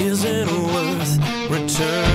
isn't worth returning.